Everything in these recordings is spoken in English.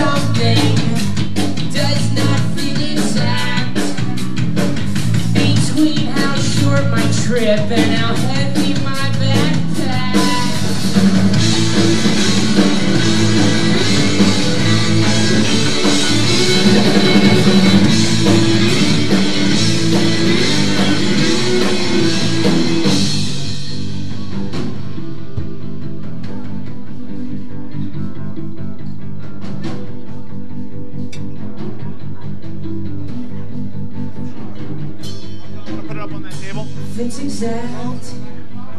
something does not fit exact between how short my trip and how heavy my fits exact,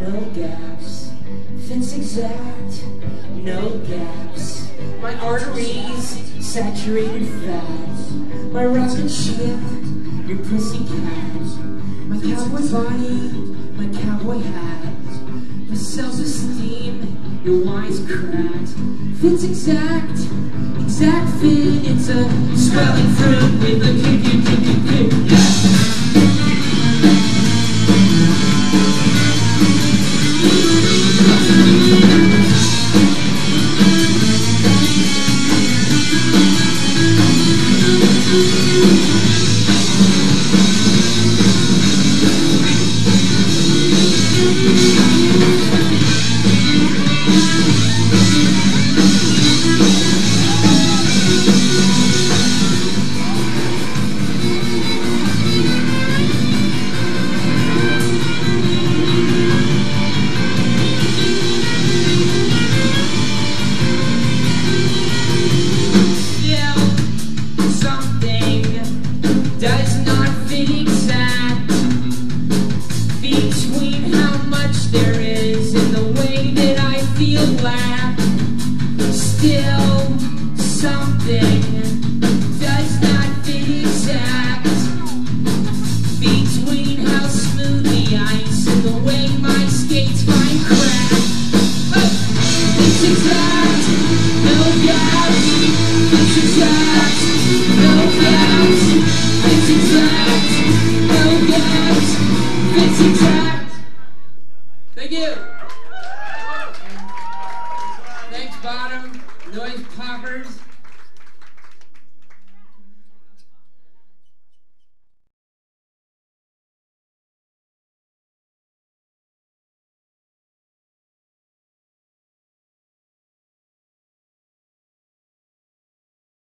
no gaps. Fits exact, no gaps. My arteries, saturated fat. My rocket ship, your pussycat. My cowboy body, my cowboy hat. My self-esteem, your wisecrack. Fits exact, exact fit. It's a swelling fruit with a kick.